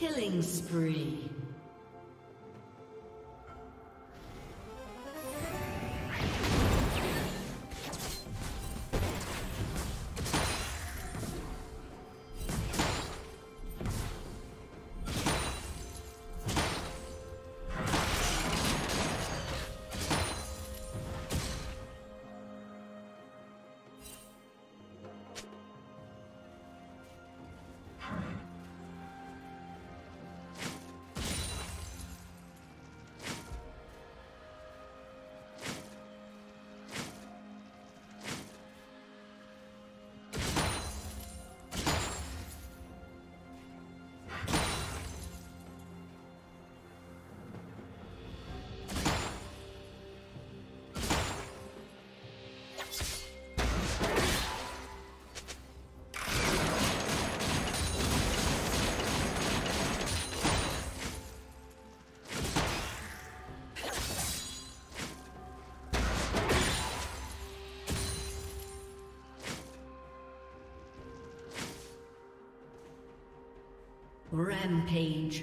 Killing spree. Rampage.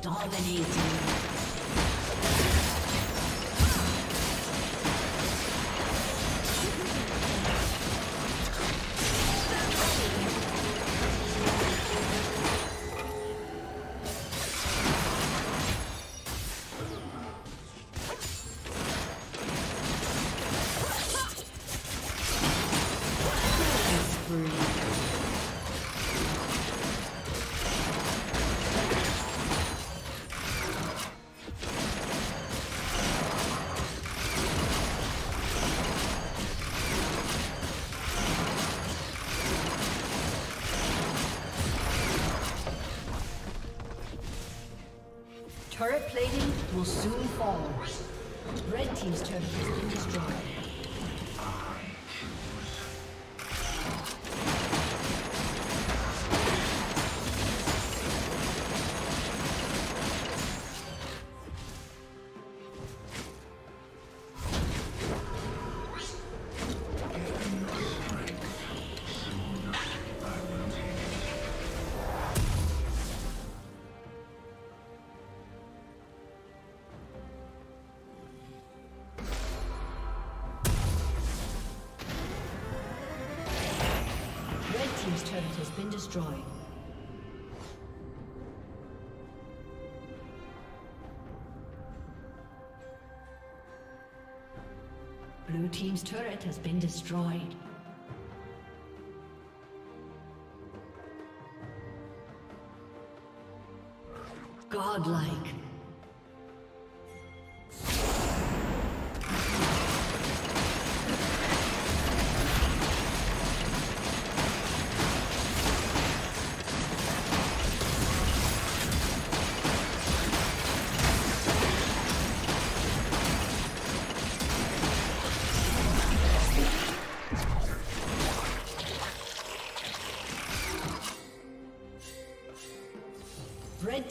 Dominating. Turret plating will soon fall. Red team's turret has been destroyed. Destroyed. Blue team's turret has been destroyed. Godlike. Red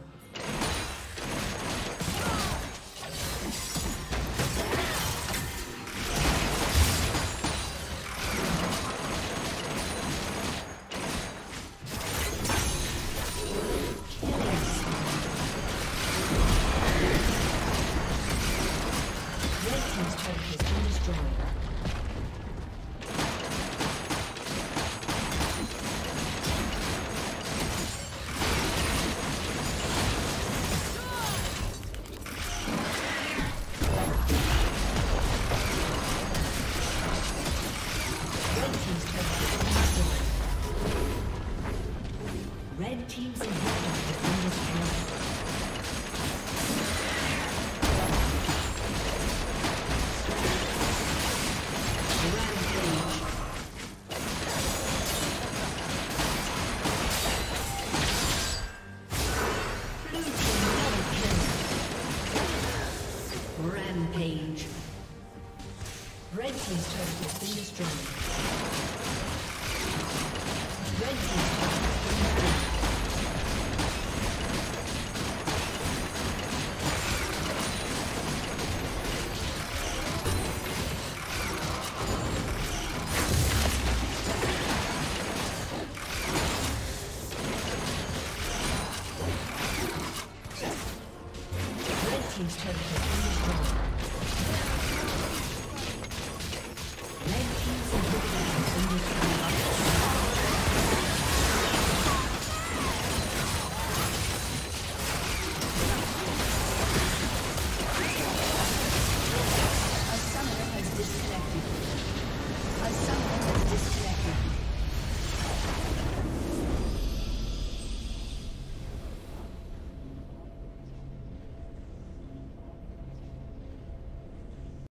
He's trying to